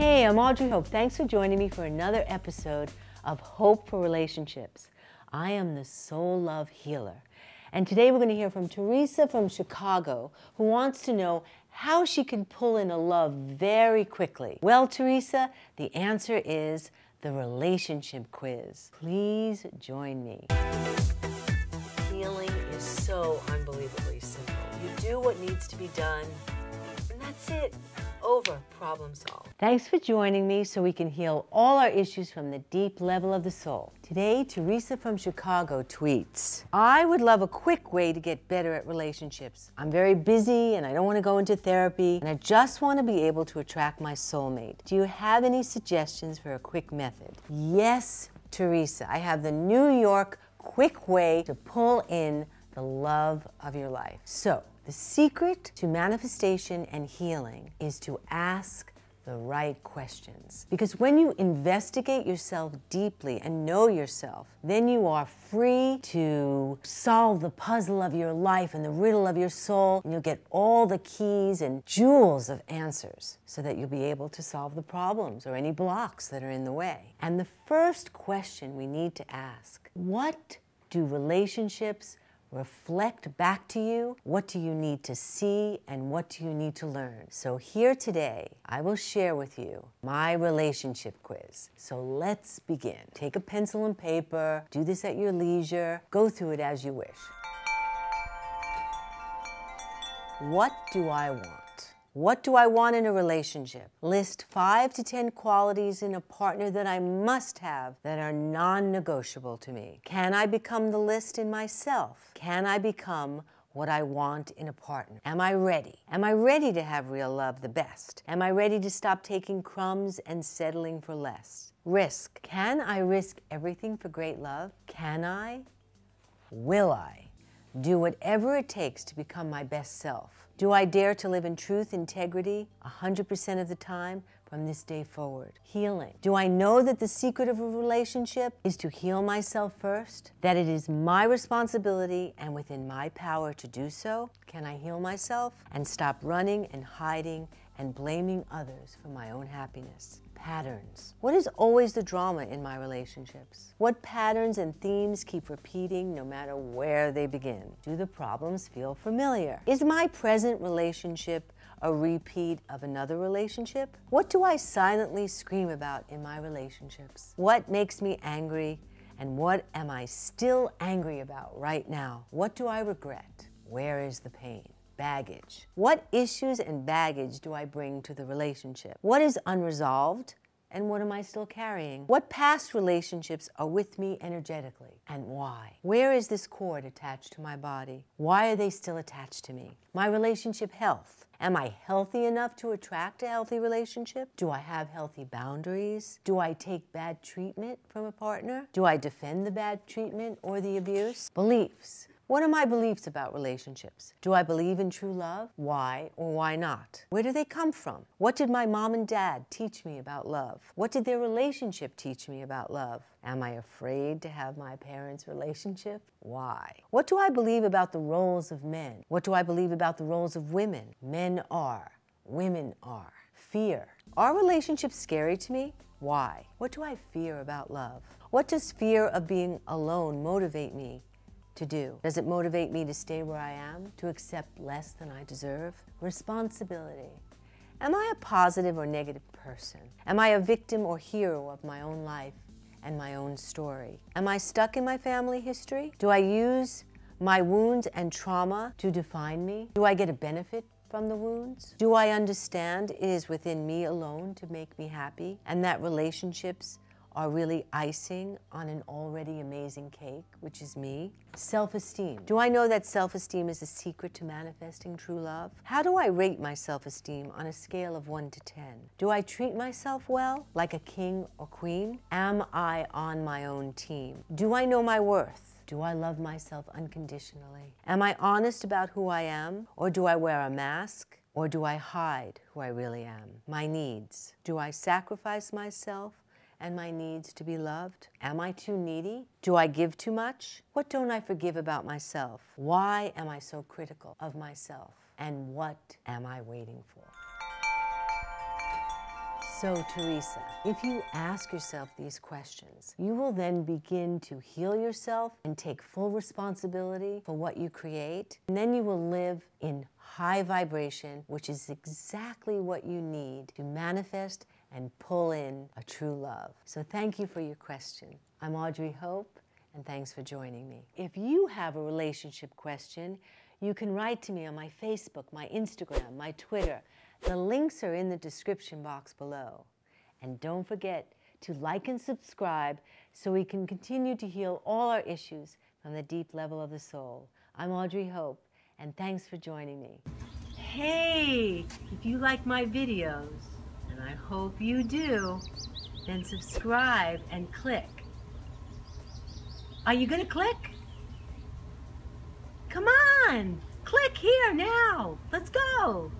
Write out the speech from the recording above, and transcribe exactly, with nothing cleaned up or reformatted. Hey, I'm Audrey Hope. Thanks for joining me for another episode of Hope for Relationships. I am the soul love healer. And today we're going to hear from Teresa from Chicago, who wants to know how she can pull in a love very quickly. Well, Teresa, the answer is the relationship quiz. Please join me. Healing is so unbelievably simple. You do what needs to be done, and that's it. Over. Problem solved. Thanks for joining me so we can heal all our issues from the deep level of the soul. Today, Teresa from Chicago tweets, I would love a quick way to get better at relationships. I'm very busy and I don't want to go into therapy and I just want to be able to attract my soulmate. Do you have any suggestions for a quick method? Yes, Teresa, I have the New York quick way to pull in the love of your life. So, the secret to manifestation and healing is to ask the right questions. Because when you investigate yourself deeply and know yourself, then you are free to solve the puzzle of your life and the riddle of your soul, and you'll get all the keys and jewels of answers so that you'll be able to solve the problems or any blocks that are in the way. And the first question we need to ask, what do relationships reflect back to you? What do you need to see and what do you need to learn? So here today, I will share with you my relationship quiz. So let's begin. Take a pencil and paper, do this at your leisure, go through it as you wish. What do I want? What do I want in a relationship? List five to ten qualities in a partner that I must have that are non-negotiable to me. Can I become the list in myself? Can I become what I want in a partner? Am I ready? Am I ready to have real love, the best? Am I ready to stop taking crumbs and settling for less? Risk. Can I risk everything for great love? Can I? Will I? Do whatever it takes to become my best self. Do I dare to live in truth, integrity, one hundred percent of the time from this day forward? Healing. Do I know that the secret of a relationship is to heal myself first? That it is my responsibility and within my power to do so? Can I heal myself and stop running and hiding and blaming others for my own happiness? Patterns. What is always the drama in my relationships? What patterns and themes keep repeating no matter where they begin? Do the problems feel familiar? Is my present relationship a repeat of another relationship? What do I silently scream about in my relationships? What makes me angry and what am I still angry about right now? What do I regret? Where is the pain? Baggage. What issues and baggage do I bring to the relationship? What is unresolved and what am I still carrying? What past relationships are with me energetically and why? Where is this cord attached to my body? Why are they still attached to me? My relationship health. Am I healthy enough to attract a healthy relationship? Do I have healthy boundaries? Do I take bad treatment from a partner? Do I defend the bad treatment or the abuse? Beliefs. What are my beliefs about relationships? Do I believe in true love? Why or why not? Where do they come from? What did my mom and dad teach me about love? What did their relationship teach me about love? Am I afraid to have my parents' relationship? Why? What do I believe about the roles of men? What do I believe about the roles of women? Men are, women are. Fear. Are relationships scary to me? Why? What do I fear about love? What does fear of being alone motivate me to do? Does it motivate me to stay where I am, to accept less than I deserve? Responsibility. Am I a positive or negative person? Am I a victim or hero of my own life and my own story? Am I stuck in my family history? Do I use my wounds and trauma to define me? Do I get a benefit from the wounds? Do I understand it is within me alone to make me happy and that relationships are really icing on an already amazing cake, which is me? Self-esteem. Do I know that self-esteem is a secret to manifesting true love? How do I rate my self-esteem on a scale of one to ten? Do I treat myself well, like a king or queen? Am I on my own team? Do I know my worth? Do I love myself unconditionally? Am I honest about who I am, or do I wear a mask? Or do I hide who I really am? My needs. Do I sacrifice myself and my needs to be loved? Am I too needy? Do I give too much? What don't I forgive about myself? Why am I so critical of myself? And what am I waiting for? So, Teresa, if you ask yourself these questions, you will then begin to heal yourself and take full responsibility for what you create, and then you will live in high vibration, which is exactly what you need to manifest and pull in a true love. So thank you for your question. I'm Audrey Hope, and thanks for joining me. If you have a relationship question, you can write to me on my Facebook, my Instagram, my Twitter. The links are in the description box below. And don't forget to like and subscribe so we can continue to heal all our issues from the deep level of the soul. I'm Audrey Hope, and thanks for joining me. Hey, if you like my videos, and I hope you do, then subscribe and click. Are you gonna click? Come on, click here now. Let's go.